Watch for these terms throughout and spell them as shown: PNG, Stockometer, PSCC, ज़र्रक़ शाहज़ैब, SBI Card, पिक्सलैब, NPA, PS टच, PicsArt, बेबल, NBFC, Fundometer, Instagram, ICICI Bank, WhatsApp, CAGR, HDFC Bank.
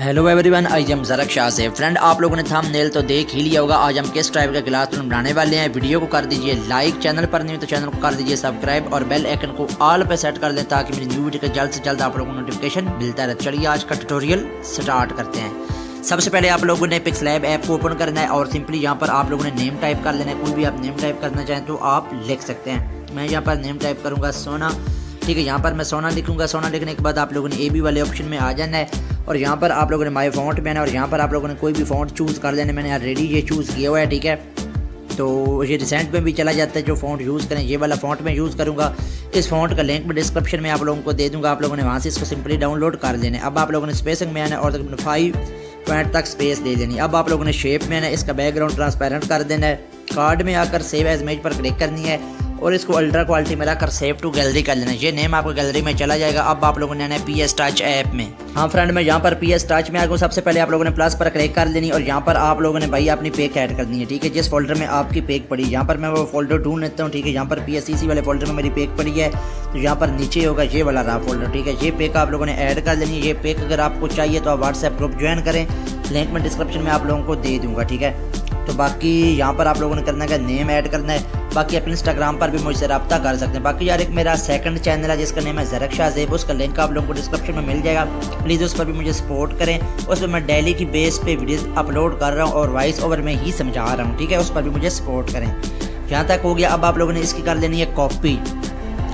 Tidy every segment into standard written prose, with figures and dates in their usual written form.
Hello everyone, आज हम ज़र्रक़ शाहज़ैब। Friend, आप लोगों ने थंबनेल तो देख ही लिया होगा। आज हम किस टाइप का क्लासरूम बनाने वाले हैं। वीडियो को कर दीजिए लाइक, चैनल पर नहीं तो चैनल को कर दीजिए सब्सक्राइब और बेल आइकन को ऑल पर सेट कर दें ताकि मेरी न्यू वीडियो का जल्द से जल्द आप लोगों को नोटिफिकेशन मिलता रहे। चलिए आज का ट्यूटोरियल स्टार्ट करते हैं। सबसे पहले आप लोगों ने पिक्सलैब ऐप को ओपन करना है और सिंपली यहाँ पर आप लोगों ने नेम टाइप कर लेना है। कोई भी आप नेम टाइप करना चाहें तो आप लिख सकते हैं। मैं यहाँ पर नेम टाइप करूँगा सोना। ठीक है, यहाँ पर मैं सोना लिखूंगा। सोना लिखने के बाद आप लोगों ने ए बी वाले ऑप्शन में आ जाना है और यहाँ पर आप लोगों ने माय फॉन्ट में आना और यहाँ पर आप लोगों ने कोई भी फॉन्ट चूज़ कर लेना। मैंने ऑलरेडी ये चूज़ किया हुआ है। ठीक है, तो ये रिसेंट में भी चला जाता है। जो फॉन्ट यूज़ करें ये वाला फॉन्ट मैं यूज़ करूँगा। इस फॉन्ट का लिंक मैं डिस्क्रिप्शन में आप लोगों को दे दूँगा। आप लोगों ने वहाँ से इसको सिंपली डाउनलोड कर लेना। अब आप लोगों ने स्पेसिंग में आना और तकरीबन 5 पॉइंट तक स्पेस दे देनी। अब आप लोगों ने शेप में आना, इसका बैकग्राउंड ट्रांसपेरेंट कर देना है। कार्ड में आकर सेव एज इमेज पर क्लिक करनी है और इसको अल्ट्रा क्वालिटी में लाकर सेव टू गैलरी कर लेना। ये नेम आपको गैलरी में चला जाएगा। अब आप लोगों ने आना है PS टच ऐप में। हाँ फ्रेंड, मैं यहाँ पर PS टच में आ गया। सबसे पहले आप लोगों ने प्लस पर क्लिक कर लेनी और यहाँ पर आप लोगों ने भाई अपनी पिक ऐड करनी है। ठीक है, जिस फोल्डर में आपकी पिक पड़ी, यहाँ पर मैं वो फोल्डर ढूंढ लेता हूँ। ठीक है, यहाँ पर PSCC वाले फोल्डर में मेरी पिक पड़ी है तो यहाँ पर नीचे होगा ये वाला रहा फोल्डर। ठीक है, ये पिक आप लोगों ने ऐड कर लेनी है। ये पिक अगर आपको चाहिए तो आप व्हाट्सएप ग्रुप ज्वाइन करें, लिंक में डिस्क्रिप्शन में आप लोगों को दे दूँगा। ठीक है, तो बाकी यहाँ पर आप लोगों ने करना है नेम ऐड करना है। बाकी अपने इंस्टाग्राम पर भी मुझसे रब्ता कर सकते हैं। बाकी यार एक मेरा सेकंड चैनल है जिसका नेम है ज़र्रक़ शाहज़ैब, उसका लिंक आप लोगों को डिस्क्रिप्शन में मिल जाएगा। प्लीज़ उस पर भी मुझे सपोर्ट करें। उस पर मैं डेली की बेस पे वीडियोस अपलोड कर रहा हूँ और वॉइस ओवर में ही समझा रहा हूँ। ठीक है, उस पर भी मुझे सपोर्ट करें। यहाँ तक हो गया। अब आप लोगों ने इसकी कर लेनी है कॉपी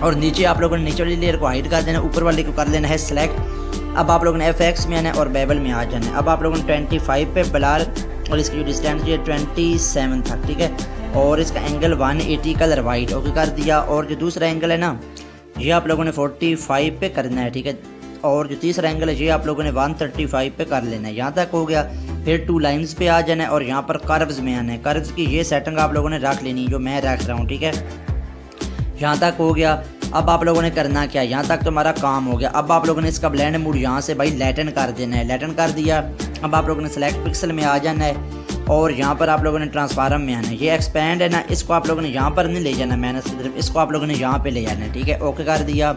और नीचे आप लोगों ने नीचे वाली लेयर को हाइड कर देना है, ऊपर वाले को कर लेना है सेलेक्ट। अब आप लोगों ने FX में आना है और बेबल में आ जाना है। अब आप लोगों ने 25 पे ब्लर और इसकी जो डिस्टेंस है 27 था। ठीक है, और इसका एंगल 180, कलर वाइट ओके कर दिया। और जो दूसरा एंगल है ना ये आप लोगों ने 45 पे करना है। ठीक है, और जो तीसरा एंगल है ये आप लोगों ने 135 पे कर लेना है। यहाँ तक हो गया। फिर 2 लाइन्स पे आ जाना है और यहाँ पर कर्व्स में आना है। कर्व्स की ये सेटिंग आप लोगों ने रख लेनी है जो मैं रख रहा हूँ। ठीक है, यहाँ तक हो गया। अब आप लोगों ने करना क्या है, यहाँ तक तो हमारा काम हो गया। अब आप लोगों ने इसका ब्लेंड मोड यहाँ से भाई लैटिन कर देना है। लैटिन कर दिया। अब आप लोगों ने सेलेक्ट पिक्सल में आ जाना है और यहाँ पर आप लोगों ने ट्रांसफार्म में आना है। ये एक्सपेंड है ना, इसको आप लोगों ने यहाँ पर नहीं ले जाना, मैंने सिर्फ इसको आप लोगों ने यहाँ पे ले जाना है। ठीक है, ओके कर दिया।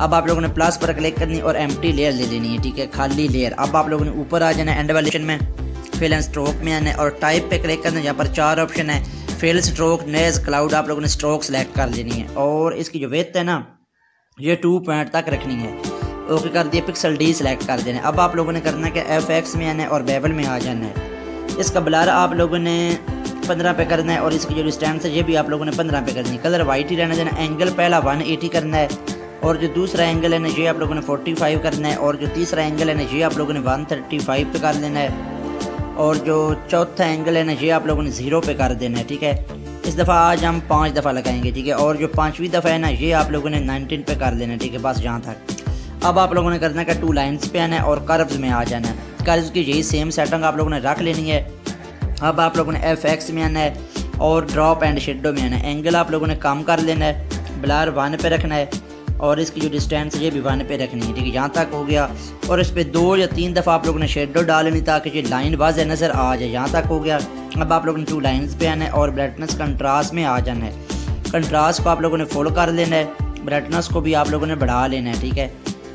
अब आप लोगों ने प्लस पर क्लिक करनी और एम्प्टी लेयर ले लेनी है। ठीक है, खाली लेयर। अब आप लोगों ने ऊपर आ जाना है एंड वाले ऑप्शन में, फिल एंड स्ट्रोक में आना है और टाइप पे क्लिक करना है। यहाँ पर 4 ऑप्शन है, फिल, स्ट्रोक, नेज, क्लाउड। आप लोगों ने स्ट्रोक सेलेक्ट कर लेनी है और इसकी जो विड्थ है ना ये 2 पॉइंट तक रखनी है। ओके कर दिया। पिक्सल डी सेलेक्ट कर देना है। अब आप लोगों ने करना है कि FX में आना है और बेबल में आ जाना है। इसका ब्लर आप लोगों ने 15 पे करना है और इसकी जो डिस्टेंस है ये भी आप लोगों ने 15 पे करनी है। कलर वाइट ही रहना देना। एंगल पहला 180 करना है और जो दूसरा एंगल है ना ये आप लोगों ने 45 करना है और जो तीसरा एंगल है ना ये आप लोगों ने 135 पे कर लेना है और जो चौथा एंगल है ना ये आप लोगों ने 0 पे कर देना है। ठीक है, इस दफ़ा आज हम 5 दफ़ा लगाएंगे। ठीक है, और जो 5वीं दफ़ा है ना ये आप लोगों ने 19 पे कर देना है। ठीक है, बस यहाँ तक। अब आप लोगों ने करना है 2 लाइन्स पे आना है और कर्व्स में आ जाना है। कर्व्स की यही सेम सेटिंग आप लोगों ने रख लेनी है। अब आप लोगों ने FX में आना है और ड्रॉप एंड शेडो में आना है। एंगल आप लोगों ने कम कर लेना है, ब्लर 1 पे रखना है और इसकी जो डिस्टेंस है ये भी 1 पे रखनी है। ठीक है, यहाँ तक हो गया। और इस पर 2 या 3 दफ़ा आप लोगों ने शेडो डालनी ताकि ये लाइन वाज़ेह नज़र आ जाए। यहाँ तक हो गया। अब आप लोगों ने 2 लाइन्स पे आना है और ब्राइटनेस कंट्रास्ट में आ जाना है। कंट्रास्ट को आप लोगों ने फुल कर लेना है, ब्राइटनेस को भी आप लोगों ने बढ़ा लेना है। ठीक है,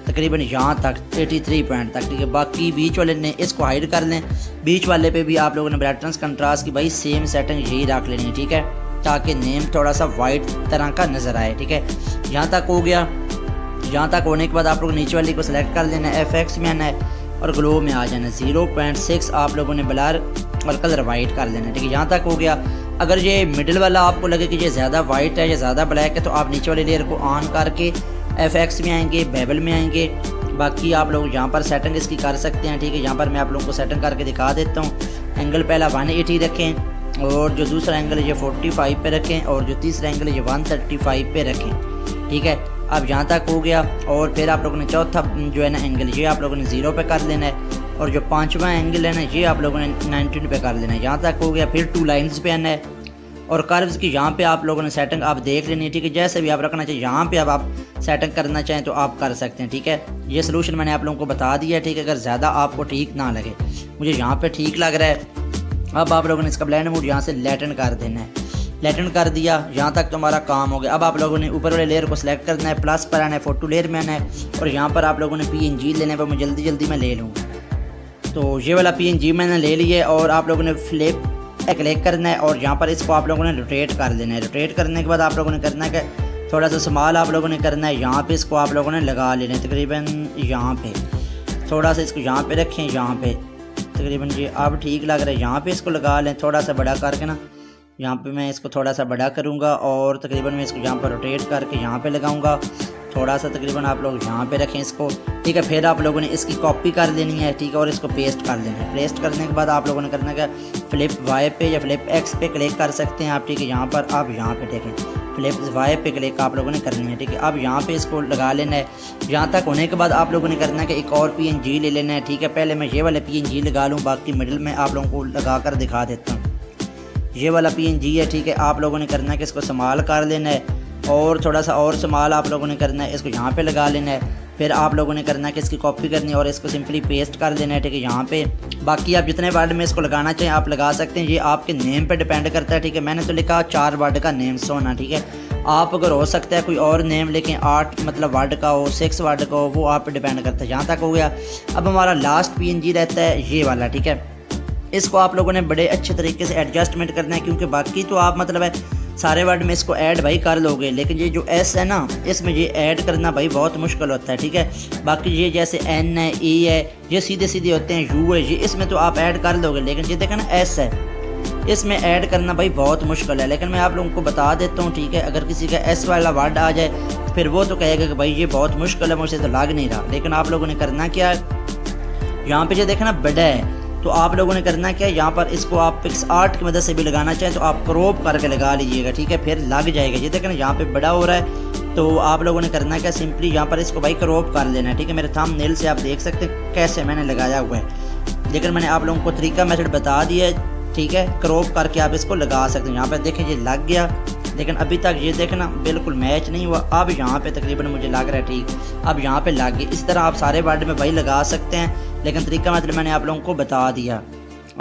तकरीबन यहाँ तक 83 पॉइंट तक। ठीक है, बाकी बीच वाले ने इसको हाइड कर लें। बीच वाले पे भी आप लोगों ने ब्राइटनेस कंट्रास्ट की भाई सेम सेटिंग यही रख लेनी है। ठीक है, ताकि नेम थोड़ा सा वाइट तरह का नज़र आए। ठीक है, यहाँ तक हो गया। यहाँ तक होने के बाद आप लोग नीचे वाली को सिलेक्ट कर लेना है, FX में आना है और ग्लो में आ जाना है। 0.6 आप लोगों ने ब्लर और कलर वाइट कर लेना है। ठीक है, यहाँ तक हो गया। अगर ये मिडिल वाला आपको लगे कि ये ज़्यादा वाइट है या ज़्यादा ब्लैक है तो आप नीचे वाली लेयर को ऑन करके FX में आएंगे, बेबल में आएंगे। बाकी आप लोग यहाँ पर सेटिंग इसकी कर सकते हैं। ठीक है, यहाँ पर मैं आप लोगों को सेटिंग करके दिखा देता हूँ। एंगल पहला 180 रखें और जो दूसरा एंगल है ये 45 पे रखें और जो तीसरा एंगल है ये 135 पे रखें। ठीक है, अब यहाँ तक हो गया। और फिर आप लोगों ने चौथा जो है ना एंगल ये आप लोगों ने 0 पे कर लेना है और जो 5वां एंगल है ना ये आप लोगों ने 19 पे कर लेना है। यहाँ तक हो गया। फिर 2 लाइन्स पे आना है और कर्व्स की यहाँ पे आप लोगों ने सेटिंग आप देख लेनी है। ठीक है, जैसे भी आप रखना चाहिए यहाँ पे आप सेटिंग करना चाहें तो आप कर सकते हैं। ठीक है, ये सोल्यूशन मैंने आप लोगों को बता दिया है। ठीक है, अगर ज़्यादा आपको ठीक ना लगे, मुझे यहाँ पर ठीक लग रहा है। अब आप लोगों ने इसका ब्लैंड मोड यहाँ से लैटिन कर देना है। लैटिन कर दिया। यहाँ तक तो हमारा काम हो गया। अब आप लोगों ने ऊपर वाले लेयर को सिलेक्ट करना है, प्लस पर आना है, फोटो लेयर में आना है और यहाँ पर आप लोगों ने PNG लेने पर मैं जल्दी मैं ले लूँगा। तो ये वाला PNG मैंने ले लिया है और आप लोगों ने फ्लिप क्लिक करना है और यहाँ पर इसको आप लोगों ने रोटेट कर देना है। रोटेट करने के बाद आप लोगों ने करना है कि थोड़ा सा स्मॉल आप लोगों ने करना है। यहाँ पे इसको आप लोगों ने लगा लेना है तकरीबन यहाँ पे, थोड़ा सा इसको यहाँ पे रखें, यहाँ पे तकरीबन ये अब ठीक लग रहा है। यहाँ पे इसको लगा लें थोड़ा सा बड़ा करके ना, यहाँ पे मैं इसको थोड़ा सा बड़ा करूँगा और तकरीबन मैं इसको यहाँ पर रोटेट करके यहाँ पर लगाऊँगा थोड़ा सा, तकरीबन आप लोग यहाँ पे रखें इसको, ठीक है। फिर आप लोगों ने इसकी कॉपी कर देनी है, ठीक है, और इसको पेस्ट कर देना है। पेस्ट करने के बाद आप लोगों ने करना है कि फ्लिप वाई पे या फ्लिप एक्स पे क्लिक कर सकते हैं आप, ठीक है। यहाँ पर आप यहाँ पे देखें फ्लिप वाई पे क्लिक आप लोगों ने करनी है, ठीक है। अब यहाँ पे इसको लगा लेना है। यहाँ तक होने के बाद आप लोगों ने करना है कि एक और PNG ले लेना है, ठीक है। पहले मैं ये वाले PNG लगा लूँ, बाकी मिडिल में आप लोगों को लगा कर दिखा देता हूँ। ये वाला PNG है, ठीक है। आप लोगों ने करना है कि इसको संभाल कर लेना है और थोड़ा सा और स्मॉल आप लोगों ने करना है, इसको यहाँ पे लगा लेना है। फिर आप लोगों ने करना है कि इसकी कॉपी करनी है और इसको सिंपली पेस्ट कर देना है, ठीक है, यहाँ पे। बाकी आप जितने वर्ड में इसको लगाना चाहें आप लगा सकते हैं, ये आपके नेम पे डिपेंड करता है, ठीक है। मैंने तो लिखा 4 वर्ड का नेम सोना, ठीक है। आप अगर हो सकता है कोई और नेम लिखें, 8 मतलब वर्ड का हो, 6 वर्ड का हो, वो आप पे डिपेंड करता है। यहाँ तक हो गया। अब हमारा लास्ट PNG रहता है ये वाला, ठीक है। इसको आप लोगों ने बड़े अच्छे तरीके से एडजस्टमेंट करना है, क्योंकि बाकी तो आप मतलब है सारे वर्ड में इसको ऐड भाई कर लोगे, लेकिन ये जो S है ना, इसमें ये ऐड करना भाई बहुत मुश्किल होता है, ठीक है। बाकी ये जैसे N है, E है, ये सीधे सीधे होते हैं, U है, ये इसमें तो आप ऐड कर लोगे, लेकिन ये देखा ना S है, इसमें ऐड करना भाई बहुत मुश्किल है। लेकिन मैं आप लोगों को बता देता हूँ, ठीक है, अगर किसी का S वाला वर्ड आ जाए फिर वो तो कहेगा कि भाई ये बहुत मुश्किल है, मुझे तो लग नहीं रहा। लेकिन आप लोगों ने करना क्या है, यहाँ पर ये देखा ना बड़ा है, तो आप लोगों ने करना क्या है, यहाँ पर इसको आप PicsArt की मदद से भी लगाना चाहें तो आप क्रॉप करके लगा लीजिएगा, ठीक है, फिर लग जाएगा। ये देखना यहाँ पे बड़ा हो रहा है, तो आप लोगों ने करना क्या, सिंपली यहाँ पर इसको भाई क्रॉप कर लेना है, ठीक है। मेरे थंबनेल से आप देख सकते हैं कैसे मैंने लगाया हुआ है, लेकिन मैंने आप लोगों को तरीका मेथड बता दिया है, ठीक है। क्रॉप करके आप इसको लगा सकते हैं। यहाँ पर देखें ये लग गया, लेकिन अभी तक ये देखना बिल्कुल मैच नहीं हुआ। अब यहाँ पे तकरीबन मुझे लग रहा है, ठीक, अब यहाँ पे लग गया। इस तरह आप सारे वर्ड में भाई लगा सकते हैं, लेकिन तरीका मतलब मैंने आप लोगों को बता दिया।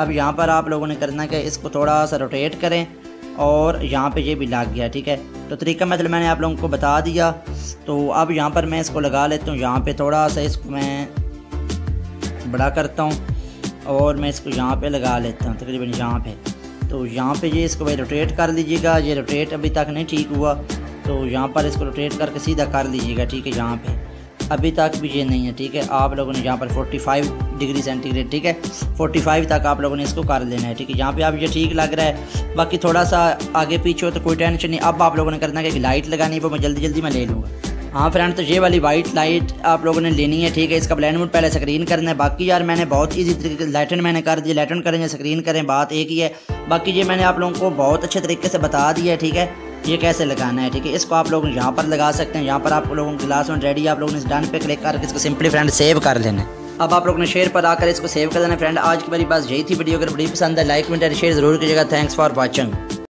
अब यहाँ पर आप लोगों ने करना क्या, इसको थोड़ा सा रोटेट करें और यहाँ पे ये भी लग गया, ठीक है। तो तरीका मतलब मैंने आप लोगों को बता दिया। तो अब यहाँ पर मैं इसको लगा लेता हूँ, यहाँ पर थोड़ा सा इसको मैं बड़ा करता हूँ और मैं इसको यहाँ पर लगा लेता हूँ तकरीबन यहाँ पर। तो यहाँ पे ये इसको भाई रोटेट कर लीजिएगा, ये रोटेट अभी तक नहीं ठीक हुआ, तो यहाँ पर इसको रोटेट करके सीधा कर लीजिएगा, ठीक है। यहाँ पे अभी तक भी ये नहीं है, ठीक है। आप लोगों ने यहाँ पर 45 डिग्री सेंटीग्रेड, ठीक है, 45 तक आप लोगों ने इसको कर लेना है, ठीक है। यहाँ पे आप ये ठीक लग रहा है, बाकी थोड़ा सा आगे पीछे हो तो कोई टेंशन नहीं। अब आप लोगों ने करना है कि लाइट लगानी है, वो मैं जल्दी मैं ले लूँगा। हाँ फ्रेंड, तो ये वाली वाइट लाइट आप लोगों ने लेनी है, ठीक है। इसका ब्लेंड मोड पहले स्क्रीन करना है। बाकी यार मैंने बहुत इजी तरीके से लाइटन मैंने कर दी, लाइटन करें या स्क्रीन करें बात एक ही है। बाकी ये मैंने आप लोगों को बहुत अच्छे तरीके से बता दिया है, ठीक है, ये कैसे लगाना है, ठीक है। इसको आप लोग यहाँ पर लगा सकते हैं, यहाँ पर आप लोगों की लास्ट में रेडी, आप लोगों ने इस डन पे क्लिक करके इसको सिंपली फ्रेंड सेव कर लेना है। अब आप लोगों ने शेयर पर आकर इसको सेव कर देना। फ्रेंड आज की मेरी बात यही थी, वीडियो अगर वीडियो पसंद है लाइक कमेंट एंड शेयर जरूर कीजिएगा। Thanks for watching.